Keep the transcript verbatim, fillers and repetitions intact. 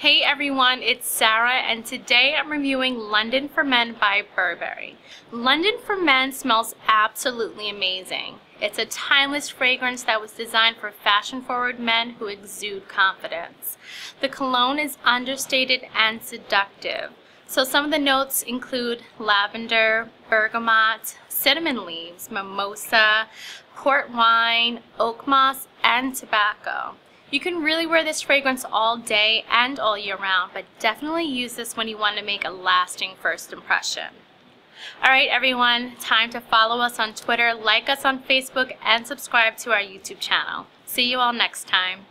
Hey everyone, it's Sarah and today I'm reviewing London for Men by Burberry. London for Men smells absolutely amazing. It's a timeless fragrance that was designed for fashion-forward men who exude confidence. The cologne is understated and seductive. So some of the notes include lavender, bergamot, cinnamon leaves, mimosa, port wine, oak moss, and tobacco. You can really wear this fragrance all day and all year round, but definitely use this when you want to make a lasting first impression. Alright everyone, time to follow us on Twitter, like us on Facebook, and subscribe to our YouTube channel. See you all next time.